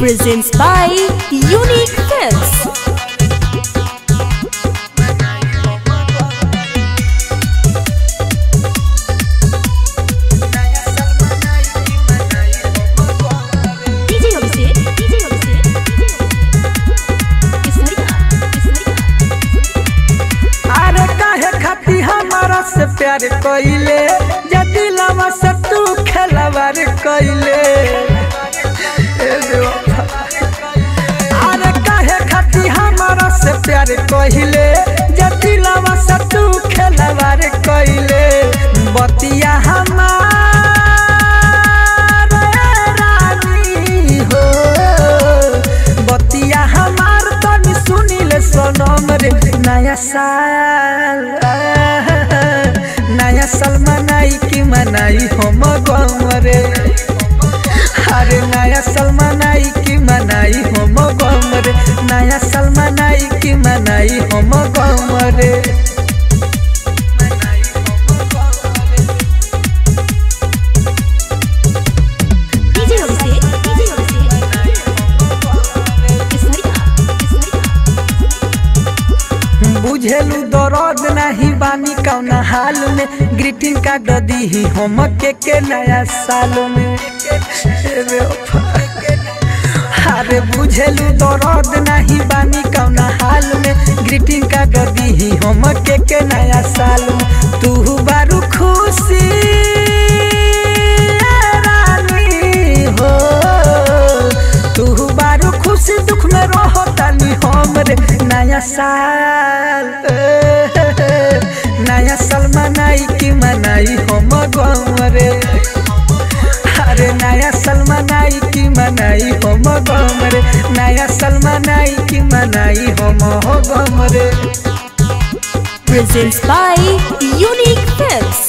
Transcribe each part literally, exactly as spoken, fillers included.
presents by Unique Films. प्यार कोइले जदी लवा से तू खेलवार कोइले ए देवा अरे काहे खाती हमरा से प्यार कोइले जदी लवा से तू खेलवार कोइले बतिया हमार रानी हो बतिया हमार तनी सुनी ले सोनम रे नया साल नया साल मनाई की मनाई हम गम रे अरे नया साल मनाई की मनाई हम गम रे नया साल मनाई की मनाई हम गम रे बुझेलू दर्द नहीं बानी कौना हाल में ग्रीटिंग का ददी हम के, के नया साल में अरे बुझेलू दर्द नहीं बानी कौना हाल में ग्रीटिंग का ददी हम के, के नया साल में तू बारू खुशी रानी हो तू बारू खुशी दुख में रहो तानी हम रे नया साल नया साल मनाई की मनाई हम गम रे अरे नया साल मनाई की मनाई हम गम रे नया साल मनाई की मनाई हम गम रे प्रेजेंट्स बाय यूनिक फिल्म्स।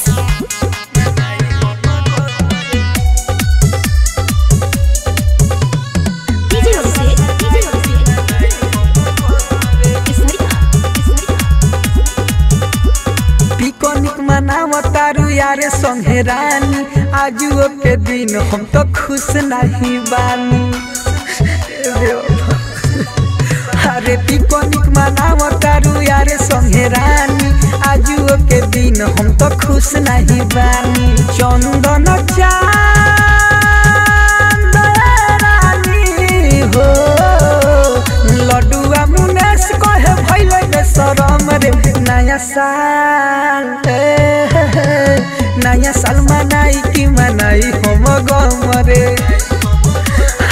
मनावतारू यारे संघरानी आज के दिन हम तो खुश नहीं बानी अरे पिकोनिक मनावतारू यारे संघरानी आज के दिन हम तो खुश नहीं बानी चंदन चांद रानी हो लड्डुआ मुनेश कहे भइले ने शरम रे नया साल नया साल मनाई की मनाई हम गम रे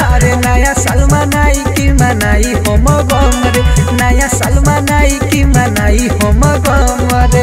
अरे नया साल मनाई की मनाई हम गम रे नया साल मनाई की मनाई हम गम रे।